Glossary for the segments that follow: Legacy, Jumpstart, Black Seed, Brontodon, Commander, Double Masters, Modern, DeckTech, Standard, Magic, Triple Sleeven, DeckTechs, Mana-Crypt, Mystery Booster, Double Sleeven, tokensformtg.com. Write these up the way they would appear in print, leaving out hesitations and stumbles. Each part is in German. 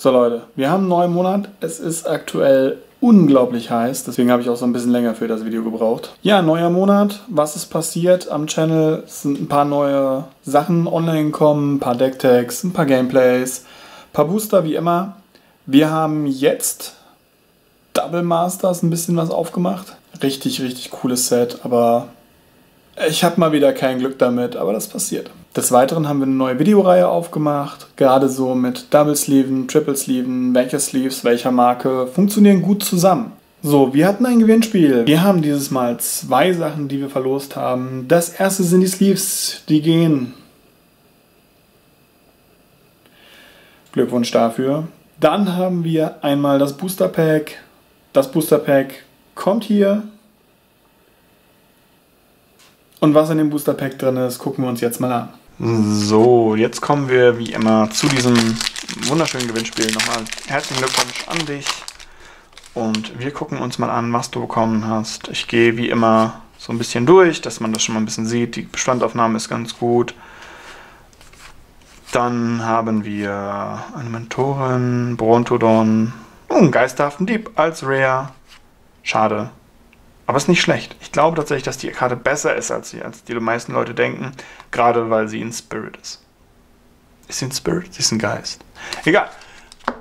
So Leute, wir haben einen neuen Monat. Es ist aktuell unglaublich heiß, deswegen habe ich auch so ein bisschen länger für das Video gebraucht. Ja, neuer Monat, was ist passiert am Channel? Es sind ein paar neue Sachen online gekommen, ein paar DeckTechs, ein paar Gameplays, ein paar Booster, wie immer. Wir haben jetzt Double Masters ein bisschen was aufgemacht. Richtig, richtig cooles Set, aber ich habe mal wieder kein Glück damit, aber das passiert. Des Weiteren haben wir eine neue Videoreihe aufgemacht, gerade so mit Double Sleeven, Triple Sleeven, welche Sleeves, welcher Marke, funktionieren gut zusammen. So, wir hatten ein Gewinnspiel. Wir haben dieses Mal zwei Sachen, die wir verlost haben. Das erste sind die Sleeves, die gehen. Glückwunsch dafür. Dann haben wir einmal das Booster Pack. Das Booster Pack kommt hier. Und was in dem Booster Pack drin ist, gucken wir uns jetzt mal an. So, jetzt kommen wir wie immer zu diesem wunderschönen Gewinnspiel. Nochmal herzlichen Glückwunsch an dich. Und wir gucken uns mal an, was du bekommen hast. Ich gehe wie immer so ein bisschen durch, dass man das schon mal ein bisschen sieht. Die Bestandaufnahme ist ganz gut. Dann haben wir eine Mentorin, Brontodon, einen geisterhaften Dieb als Rare. Schade. Aber ist nicht schlecht. Ich glaube tatsächlich, dass die Karte besser ist, als die meisten Leute denken. Gerade weil sie ein Spirit ist. Ist sie ein Spirit? Sie ist ein Geist. Egal.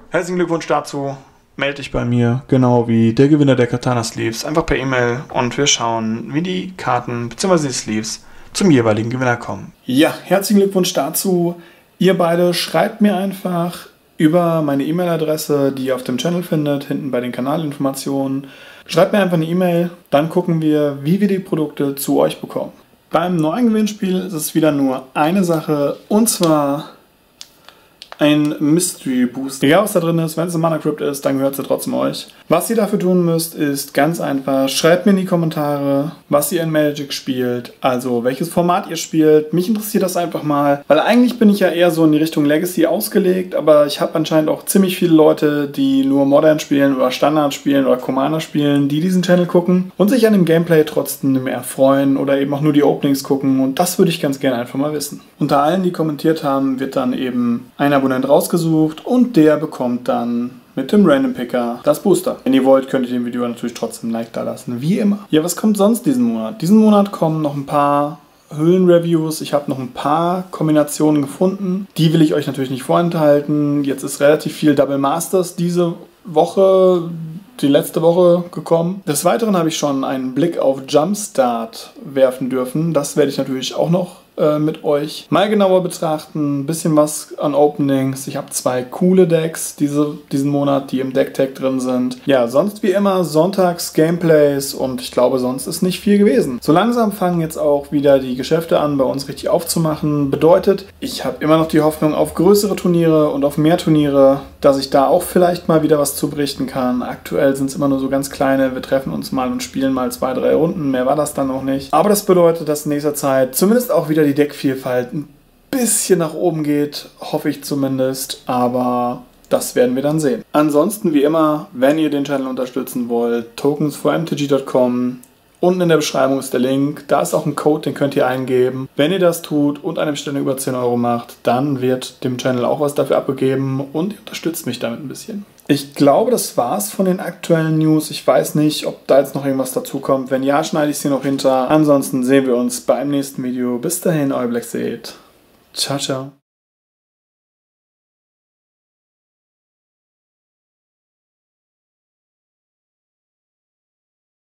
Herzlichen Glückwunsch dazu. Meld dich bei mir, genau wie der Gewinner der Katana Sleeves. Einfach per E-Mail und wir schauen, wie die Karten bzw. die Sleeves zum jeweiligen Gewinner kommen. Ja, herzlichen Glückwunsch dazu. Ihr beide schreibt mir einfach über meine E-Mail-Adresse, die ihr auf dem Channel findet, hinten bei den Kanalinformationen. Schreibt mir einfach eine E-Mail, dann gucken wir, wie wir die Produkte zu euch bekommen. Beim neuen Gewinnspiel ist es wieder nur eine Sache, und zwar ein Mystery Booster. Egal was da drin ist, wenn es eine Mana-Crypt ist, dann gehört sie trotzdem euch. Was ihr dafür tun müsst, ist ganz einfach, schreibt mir in die Kommentare, was ihr in Magic spielt, also welches Format ihr spielt. Mich interessiert das einfach mal, weil eigentlich bin ich ja eher so in die Richtung Legacy ausgelegt, aber ich habe anscheinend auch ziemlich viele Leute, die nur Modern spielen oder Standard spielen oder Commander spielen, die diesen Channel gucken und sich an dem Gameplay trotzdem mehr freuen oder eben auch nur die Openings gucken, und das würde ich ganz gerne einfach mal wissen. Unter allen, die kommentiert haben, wird dann eben ein Abonnent rausgesucht und der bekommt dann mit dem Random Picker das Booster. Wenn ihr wollt, könnt ihr dem Video natürlich trotzdem ein Like da lassen, wie immer. Ja, was kommt sonst diesen Monat? Diesen Monat kommen noch ein paar Höhlenreviews. Ich habe noch ein paar Kombinationen gefunden. Die will ich euch natürlich nicht vorenthalten. Jetzt ist relativ viel Double Masters diese Woche, die letzte Woche gekommen. Des Weiteren habe ich schon einen Blick auf Jumpstart werfen dürfen. Das werde ich natürlich auch noch mit euch mal genauer betrachten, ein bisschen was an Openings. Ich habe zwei coole Decks diesen Monat, die im DeckTech drin sind. Ja, sonst wie immer sonntags Gameplays und ich glaube, sonst ist nicht viel gewesen. So langsam fangen jetzt auch wieder die Geschäfte an, bei uns richtig aufzumachen. Bedeutet, ich habe immer noch die Hoffnung auf größere Turniere und auf mehr Turniere, dass ich da auch vielleicht mal wieder was zu berichten kann. Aktuell sind es immer nur so ganz kleine, wir treffen uns mal und spielen mal 2, 3 Runden, mehr war das dann auch nicht. Aber das bedeutet, dass in nächster Zeit zumindest auch wieder die Deckvielfalt ein bisschen nach oben geht, hoffe ich zumindest, aber das werden wir dann sehen. Ansonsten wie immer, wenn ihr den Channel unterstützen wollt, tokensformtg.com, unten in der Beschreibung ist der Link, da ist auch ein Code, den könnt ihr eingeben. Wenn ihr das tut und eine Bestellung über 10 Euro macht, dann wird dem Channel auch was dafür abgegeben und ihr unterstützt mich damit ein bisschen. Ich glaube, das war's von den aktuellen News. Ich weiß nicht, ob da jetzt noch irgendwas dazukommt. Wenn ja, schneide ich es hier noch hinter. Ansonsten sehen wir uns beim nächsten Video. Bis dahin, euer Black Seed. Ciao, ciao.